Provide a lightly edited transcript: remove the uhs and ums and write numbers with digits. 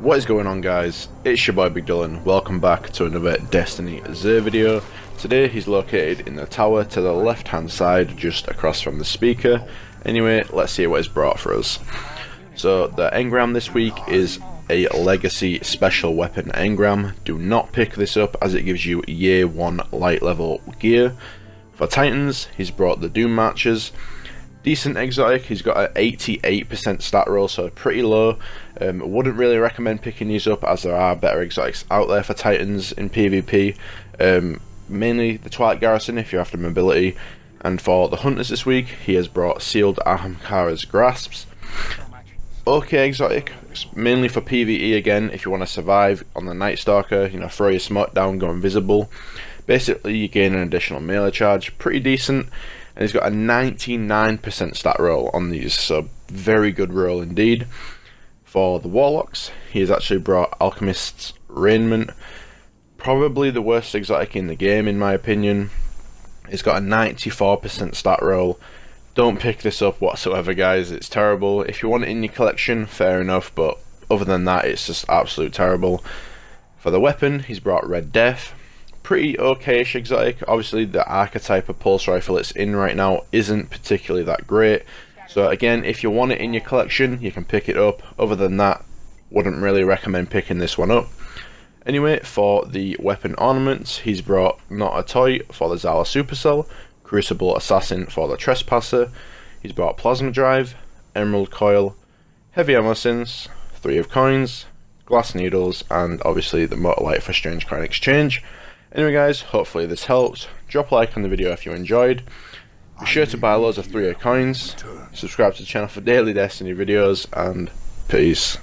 What is going on, guys? It's your boy Big Dylan. Welcome back to another Destiny Xur video. Today he's located in the tower to the left hand side, just across from the speaker. Anyway, let's see what is brought for us. So the engram this week is a legacy special weapon engram. Do not pick this up as it gives you year 1 light level gear. For Titans, he's brought the Doom Marchers. Decent exotic, he's got an 88% stat roll, so pretty low. Wouldn't really recommend picking these up as there are better exotics out there for Titans in PvP. Mainly the Twilight Garrison if you have the mobility. And for the Hunters this week, he has brought Sealed Ahamkara's Grasps. Okay exotic, it's mainly for PvE again if you want to survive on the Night Stalker, you know, throw your smut down, go invisible. Basically you gain an additional melee charge, pretty decent. And he's got a 99% stat roll on these, so very good roll indeed. For the Warlocks, he has actually brought Alchemist's Raiment, probably the worst exotic in the game in my opinion. He's got a 94% stat roll. Don't pick this up whatsoever, guys, it's terrible. If you want it in your collection, fair enough, but other than that it's just absolute terrible. For the weapon, he's brought Red Death. Pretty okayish exotic. Obviously the archetype of pulse rifle it's in right now isn't particularly that great, so again if you want it in your collection you can pick it up. Other than that, wouldn't really recommend picking this one up. Anyway, for the weapon ornaments, he's brought Not a Toy for the Zala Supercell, Crucible Assassin for the Trespasser, he's brought Plasma Drive, Emerald Coil, Heavy Ammo Sins, 3 of Coins, Glass Needles, and obviously the Motor Light for Strange Coin exchange. Anyway guys, hopefully this helps. Drop a like on the video if you enjoyed. Be sure to buy loads of 3 of coins. Subscribe to the channel for daily Destiny videos, and peace.